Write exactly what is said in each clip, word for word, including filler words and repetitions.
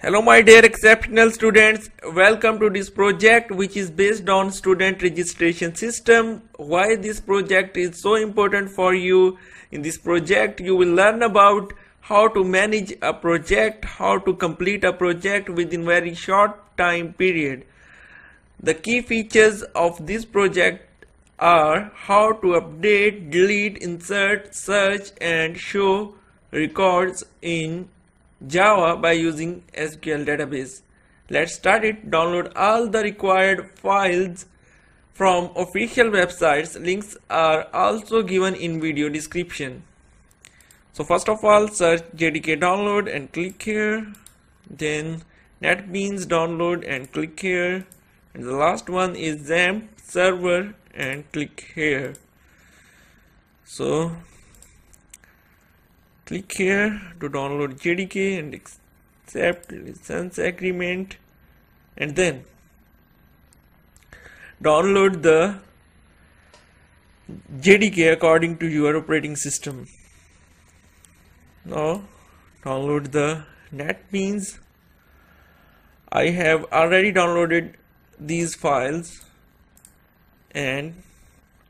Hello my dear exceptional students, welcome to this project which is based on student registration system. Why this project is so important for you? In this project you will learn about how to manage a project, how to complete a project within very short time period. The key features of this project are how to update, delete, insert, search and show records in Java by using S Q L database. Let's start it. Download all the required files from official websites. Links are also given in video description. So first of all, search J D K download and click here. Then NetBeans download and click here. And the last one is XAMPP server and click here. So click here to download J D K and accept license agreement, and then download the J D K according to your operating system. Now download the NetBeans. I have already downloaded these files, and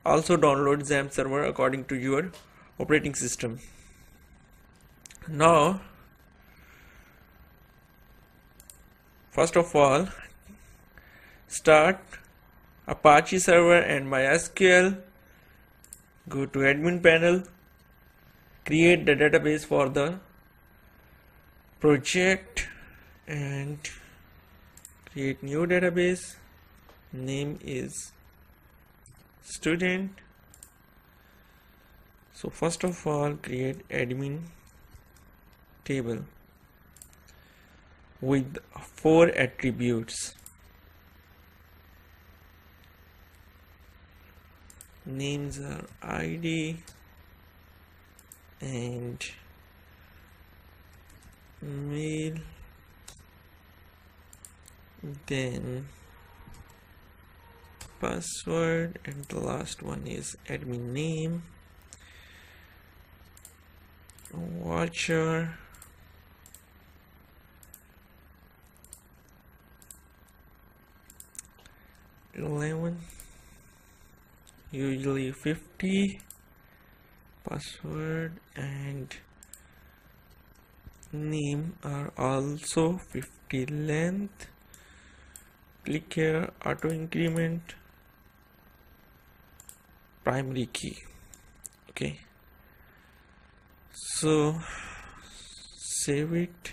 also download XAMPP server according to your operating system. Now first of all, start Apache server and MySQL. Go to admin panel, create the database for the project and create new database. Name is student. So first of all, create admin table with four attributes. Names are I D and mail, then password, and the last one is admin name, watcher, eleven, usually fifty, password and name are also fifty length. Click here, auto increment, primary key. Okay, so save it,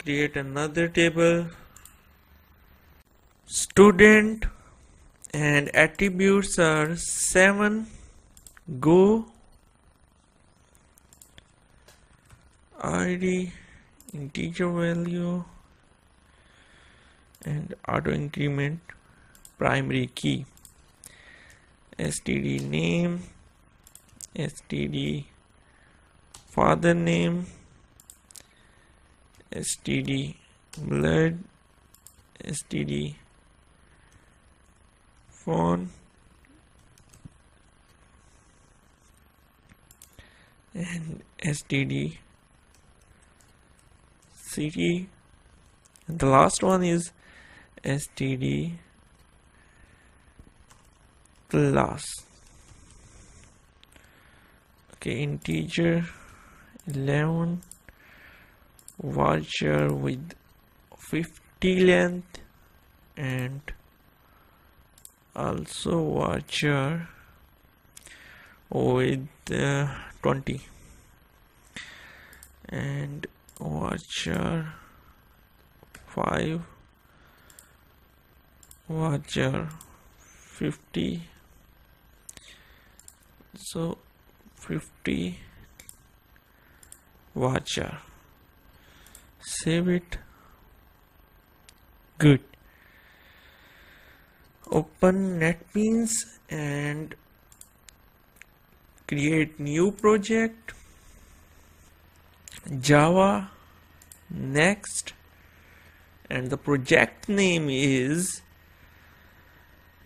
create another table, student, and attributes are seven. Go, I D, integer value, and auto increment primary key, std name, std father name, std blood, std phone, and std city, and the last one is std class. Okay, integer eleven, varchar with fifty length, and also varchar with uh, twenty, and varchar five, varchar fifty, so fifty varchar. Save it. Good. Open NetBeans and create new project, Java, next, and the project name is,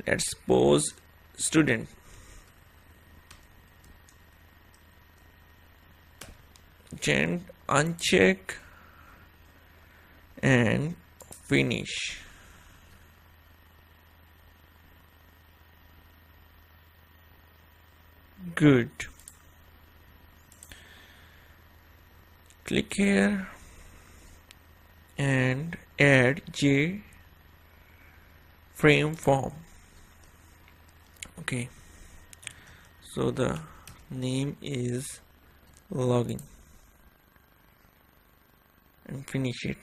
let's suppose, student. Gent uncheck and finish. Good. Click here and add JFrame form. Okay, so the name is login and finish it.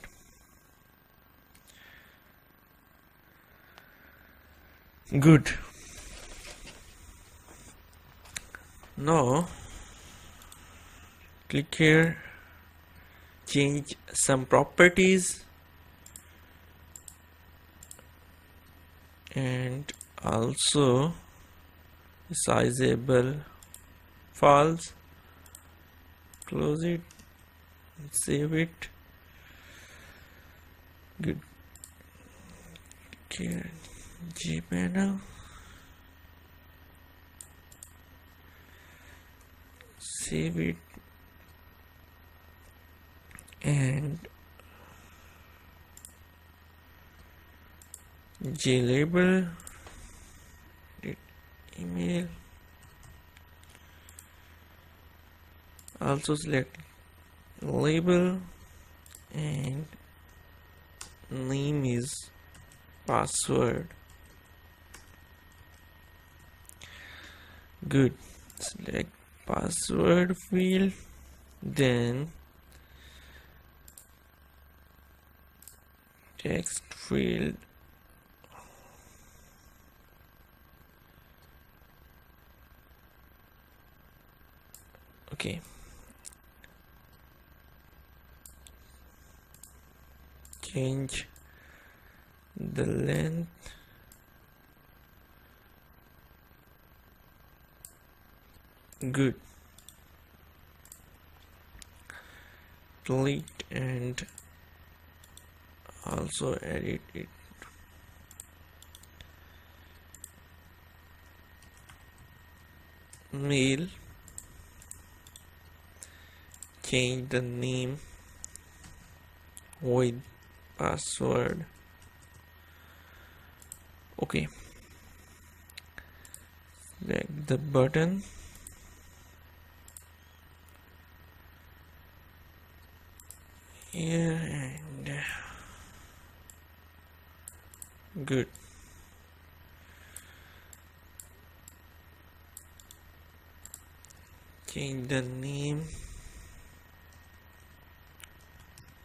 Good. Now click here, change some properties and also sizeable false, close it, save it. Good. Okay, Gpanel, save it and JLabel, email, also select label and name is password. Good. Select password field, then text field, okay, change the length . Good. Delete and also edit it. Mail, change the name with password. Okay, select the button, yeah, and good. Change the name,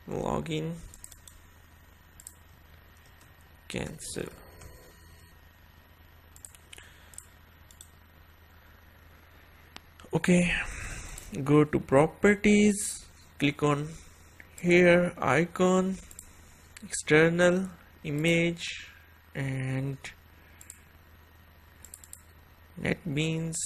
login, cancel. Okay, go to properties, click on here, icon, external, image, and NetBeans.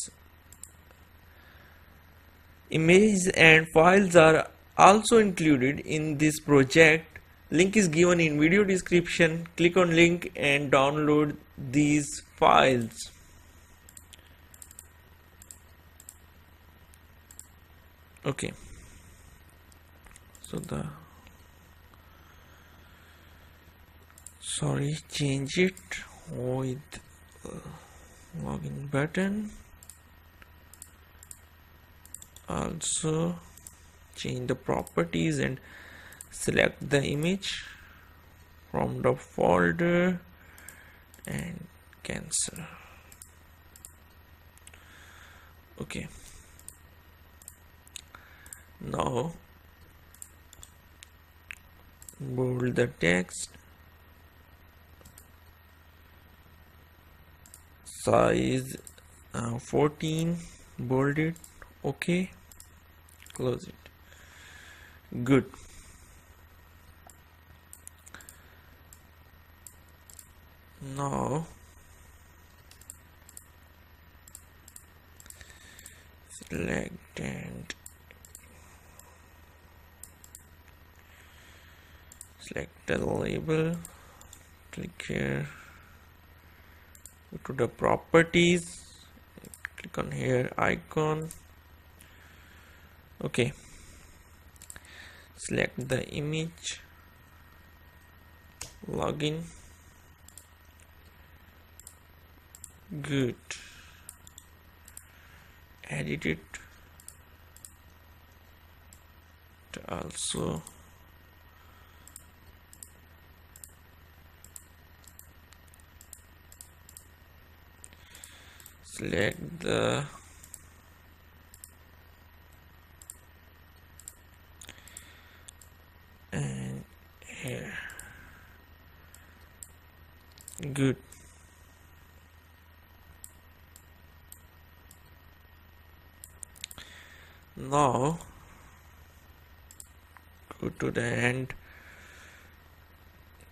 Images and files are also included in this project. Link is given in video description. Click on link and download these files. Okay. So the sorry, change it with login button. Also change the properties and select the image from the folder and cancel. Okay. Now bold the text, size uh, fourteen, bold it, okay, close it. Good. Now select and select the label, click here, go to the properties, click on here, icon. Okay, select the image, login. Good. Edit it also. Select the and here. Good. Now go to the end,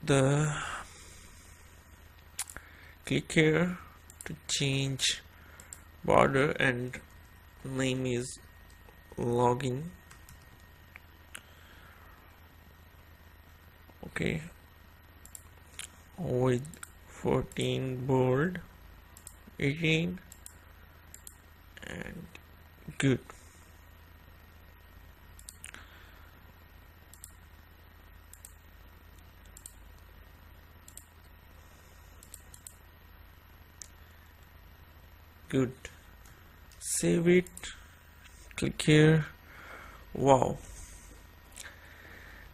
the click here to change border and name is login. Okay, with fourteen bold, eighteen, and good. Good. Save it, click here. Wow.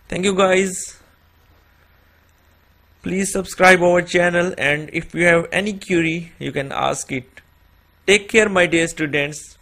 Thank you guys. Please subscribe our channel, and if you have any query you can ask it. Take care my dear students.